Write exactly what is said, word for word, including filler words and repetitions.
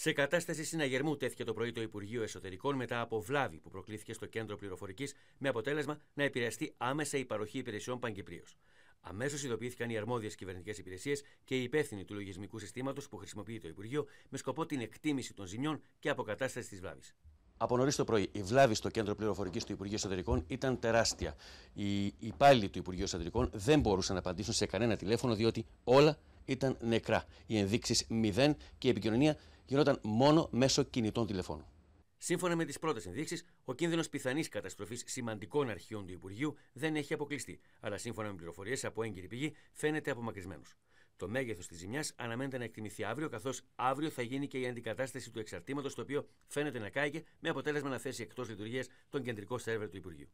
Σε κατάσταση συναγερμού τέθηκε το πρωί το Υπουργείο Εσωτερικών μετά από βλάβη που προκλήθηκε στο κέντρο πληροφορικής, με αποτέλεσμα να επηρεαστεί άμεσα η παροχή υπηρεσιών πανκυπρίως. Αμέσως ειδοποιήθηκαν οι αρμόδιες κυβερνητικές υπηρεσίες και οι υπεύθυνοι του λογισμικού συστήματος που χρησιμοποιεί το Υπουργείο με σκοπό την εκτίμηση των ζημιών και αποκατάσταση της βλάβης. Από νωρίς το πρωί, η βλάβη στο κέντρο πληροφορικής του Υπουργείου Εσωτερικών ήταν τεράστια. Οι υπάλληλοι του Υπουργείου Εσωτερικών δεν μπορούσαν να απαντήσουν σε κανένα τηλέφωνο, διότι όλα ήταν νεκρά. Οι ενδείξεις μηδέν και η επικοινωνία γινόταν μόνο μέσω κινητών τηλεφώνων. Σύμφωνα με τις πρώτες ενδείξεις, ο κίνδυνος πιθανής καταστροφής σημαντικών αρχείων του Υπουργείου δεν έχει αποκλειστεί, αλλά σύμφωνα με πληροφορίες από έγκυρη πηγή φαίνεται απομακρυσμένος. Το μέγεθος της ζημιάς αναμένεται να εκτιμηθεί αύριο, καθώς αύριο θα γίνει και η αντικατάσταση του εξαρτήματος, το οποίο φαίνεται να κάηκε, με αποτέλεσμα να θέσει εκτός λειτουργίας τον κεντρικό σερβερ του Υπουργείου.